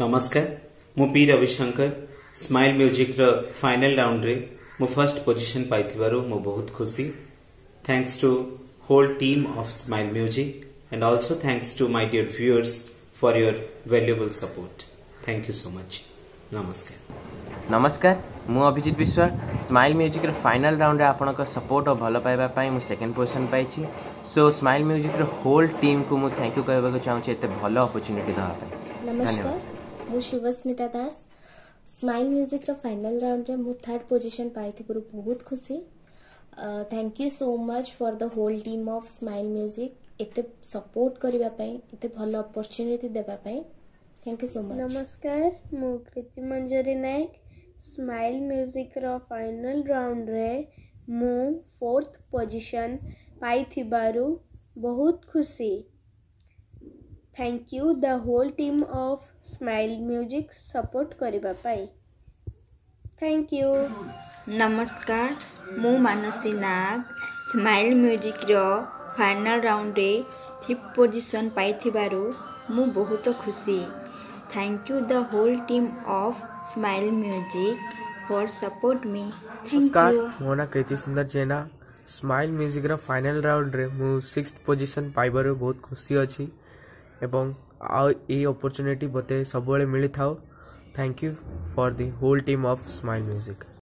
नमस्कार मु P Ravishankar smile music रो फाइनल राउंड रे मु फर्स्ट पोजीशन पाइथिबारु मु बहुत खुशी। Thanks to whole team of smile music and also thanks to my dear viewers for your valuable support. Thank you so much. नमस्कार नमस्कार मु अभिजीत विश्वास स्माइल म्यूजिक रो फाइनल राउंड रे आपनका सपोर्ट और भलो पाइबा पई मु सेकंड पोजीशन पाइछि। सो स्माइल म्यूजिक रो होल टीम को मु थैंक यू कहबा को चाहू छी एते भलो अपॉर्चुनिटी दहा पई। नमस्कार मु शुभस्मिता दास स्माइल म्यूजिक रो फाइनल राउंड रे मु थर्ड पोजीशन पाइथि पुरो बहुत खुशी। Thank you so much for the whole team of smile music एते सपोर्ट करिबा पई एते भलो अपॉर्चुनिटी देबा पई। Thank you so much. नमस्कार मु प्रीति मंजरी नायक स्माइल म्यूजिक रो फाइनल राउंड रे मु फोर्थ पोजीशन पाइथि बारु बहुत खुशी। Thank you the whole team of smile music support करिबा पाई। Thank you. नमस्कार मु मानसी नाग स्माइल म्यूजिक रो फाइनल राउंड रे फिफ्थ पोजीशन पाइथि बारु मु बहुत खुशी। Thank you the whole team of smile music for support me. Thank you. Mona Kriti Sundar Jena smile music रा फाइनल राउंड रे मु सिक्स्थ पोजीशन पाइबारो बहुत खुशी अछि एवं ए अपॉर्चुनिटी बते सबले मिलि थाओ। Thank you for the whole team of smile music.